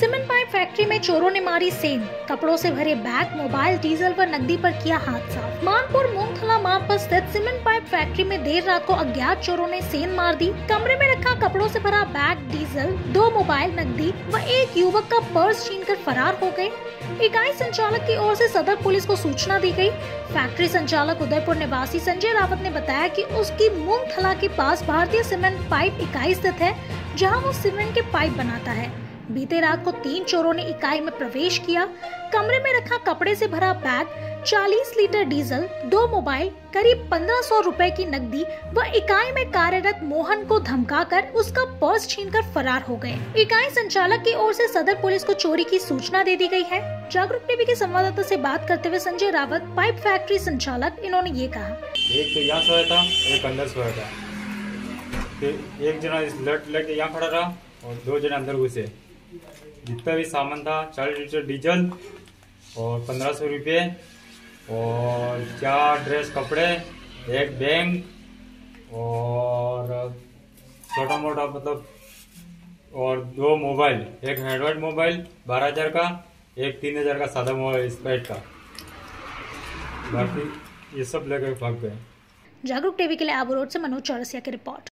Cement pipe factory में चोरों ने मारी सेंध, कपड़ों से भरे बैग, मोबाइल, डीजल व नकदी पर किया हादसा। मानपुर मुंगथला मार्ग पर स्थित सीमेंट पाइप फैक्ट्री में देर रात को अज्ञात चोरों ने सेंध मार दी। कमरे में रखा कपड़ों से भरा बैग, डीजल, 2 मोबाइल, नकदी व एक युवक का पर्स छीनकर फरार हो गए। इकाई संचालक की ओर से सदर पुलिस को सूचना दी गई। फैक्ट्री संचालक उदयपुर निवासी संजय रावत ने बताया कि उसकी मूंगथला के पास भारतीय सीमेंट पाइप इकाई स्थित है, जहां वो सीमेंट के पाइप बनाता है। बीते रात को 3 चोरों ने इकाई में प्रवेश किया। कमरे में रखा कपड़े से भरा बैग, 40 लीटर डीजल, 2 मोबाइल, करीब 1500 रुपए की नकदी व इकाई में कार्यरत मोहन को धमकाकर उसका पर्स छीनकर फरार हो गए। इकाई संचालक की ओर से सदर पुलिस को चोरी की सूचना दे दी गई है। जागरूक टीवी के संवाददाता से बात करते हुए संजय रावत, पाइप फैक्ट्री संचालक, इन्होंने ये कहा, एक तो यहाँ सोया था, एक अंदर सोया था। एक जना लट लेके यहाँ खड़ा रहा और 2 जना अंदर घुसे। जितना भी सामान था, 40 लीटर डीजल और 1500 रुपये और 4 ड्रेस कपड़े, एक बैंक और छोटा मोटा मतलब और 2 मोबाइल, एक हैंडवाइड मोबाइल 12000 का, एक 3000 का सादा मोबाइल स्पैट का, बाकी ये सब लेकर भाग गए। जागरूक टीवी के लिए अबुरोड से मनोज चौरसिया की रिपोर्ट।